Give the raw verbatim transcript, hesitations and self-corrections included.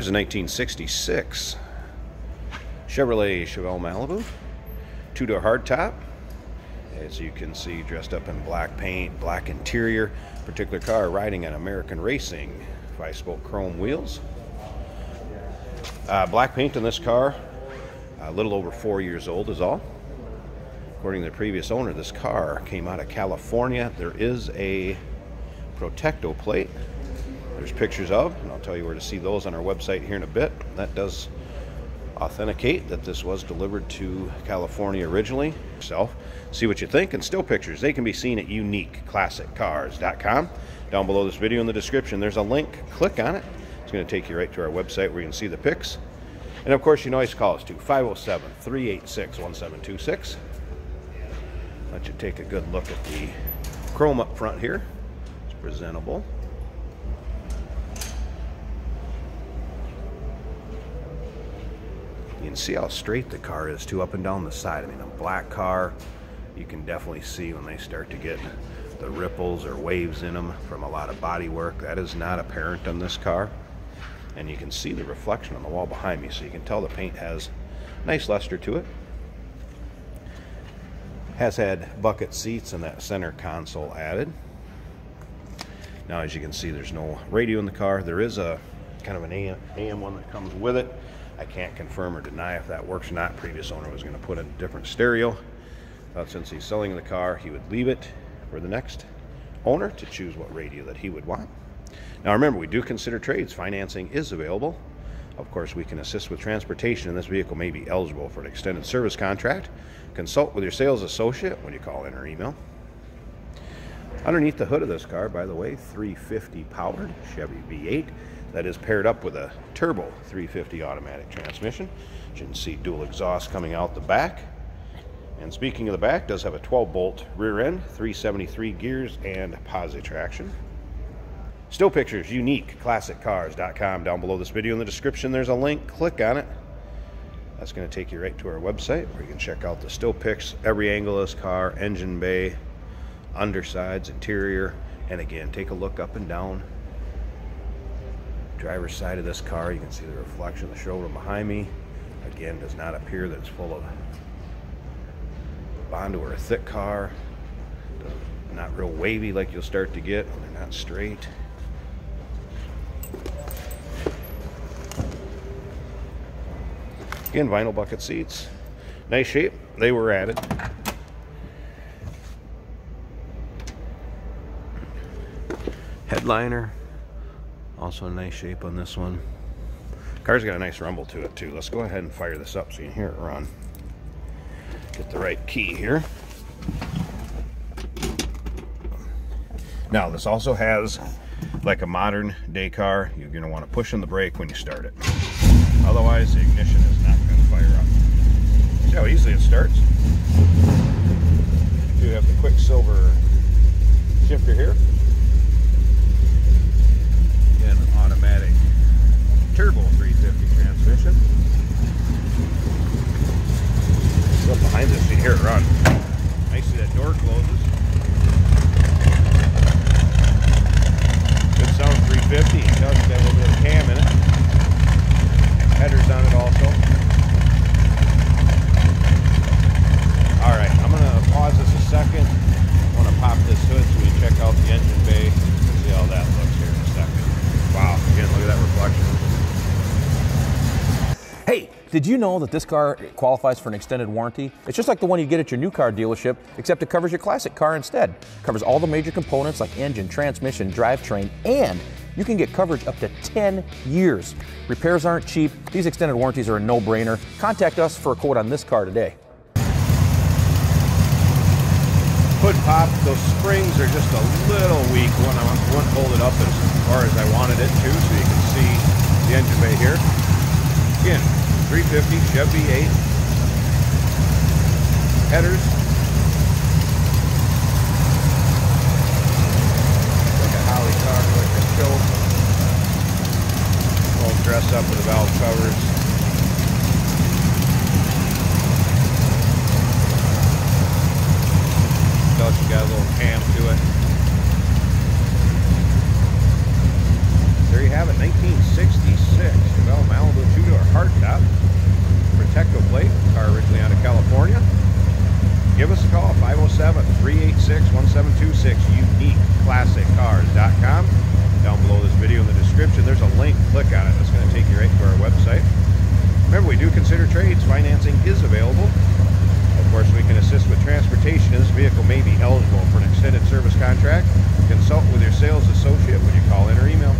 Here's a nineteen sixty-six Chevrolet Chevelle Malibu, two-door hardtop. As you can see, dressed up in black paint, black interior. Particular car riding on American Racing, five-spoke chrome wheels. Uh, black paint on this car, a little over four years old is all. According to the previous owner, this car came out of California. There is a Protecto plate. There's pictures of, and I'll tell you where to see those on our website here in a bit. That does authenticate that this was delivered to California originally. So, see what you think, and still pictures, they can be seen at unique classic cars dot com. Down below this video in the description, there's a link. Click on it. It's going to take you right to our website where you can see the pics. And of course, you can always call us to five oh seven, three eight six, one seven two six. Let you take a good look at the chrome up front here. It's presentable. You can see how straight the car is too, up and down the side. I mean, a black car, you can definitely see when they start to get the ripples or waves in them from a lot of body work. That is not apparent on this car. And you can see the reflection on the wall behind me, so you can tell the paint has nice luster to it. Has had bucket seats and that center console added. Now, as you can see, there's no radio in the car. There is a kind of an A M, A M one that comes with it. I can't confirm or deny if that works or not. Previous owner was going to put a different stereo. But since he's selling the car, he would leave it for the next owner to choose what radio that he would want. Now remember, we do consider trades. Financing is available. Of course, we can assist with transportation, and this vehicle may be eligible for an extended service contract. Consult with your sales associate when you call in or email. Underneath the hood of this car, by the way, three fifty powered Chevy V eight. That is paired up with a turbo three fifty automatic transmission. As you can see, dual exhaust coming out the back. And speaking of the back, does have a twelve volt rear end, three seventy-three gears, and positive traction. Still pictures, unique classic cars dot com. Down below this video in the description, there's a link. Click on it. That's going to take you right to our website where you can check out the still pics, every angle of this car, engine bay, undersides, interior, and again, take a look up and down. Driver's side of this car, you can see the reflection of the showroom behind me. Again, does not appear that it's full of Bondo or a thick car. Not real wavy like you'll start to get when they're not straight. Again, vinyl bucket seats. Nice shape. They were added. Headliner. Also a nice shape on this one. Car's got a nice rumble to it too. Let's go ahead and fire this up so you can hear it run. Get the right key here. Now this also has, like a modern day car, you're going to want to push on the brake when you start it. Otherwise the ignition is not going to fire up. See how easily it starts? You do have the Quicksilver shifter here. Automatic turbo three fifty transmission. Look behind this, you hear it run. Nicely, that door closes. Good sound three fifty. It does have a little bit of cam in it. Headers on it also. All right, I'm going to pause this a second. I want to pop this hood so we check out the engine bay and see how that looks here in a second. Wow, again, look at that reflection. Hey, did you know that this car qualifies for an extended warranty? It's just like the one you get at your new car dealership, except it covers your classic car instead. It covers all the major components like engine, transmission, drivetrain, and you can get coverage up to ten years. Repairs aren't cheap. These extended warranties are a no-brainer. Contact us for a quote on this car today. Hood pop, those springs are just a little weak when I want to hold it up as far as I wanted it to, so you can see the engine bay here. Again, three fifty Chevy V eight. Headers. Like a Holley car, like a show. All dressed up with the valve covers. Got a little cam to it. There you have it, nineteen sixty-six Chevelle Malibu two-door hardtop, Protecto plate, car originally out of California. Give us a call, five oh seven, three eight six, one seven two six, unique classic cars dot com. Down below this video in the description, there's a link. Click on it. That's going to take you right to our website. Remember, we do consider trades. Financing is available. Of course, we can assist with transportation, and this vehicle may be eligible for an extended service contract. Consult with your sales associate when you call in or email.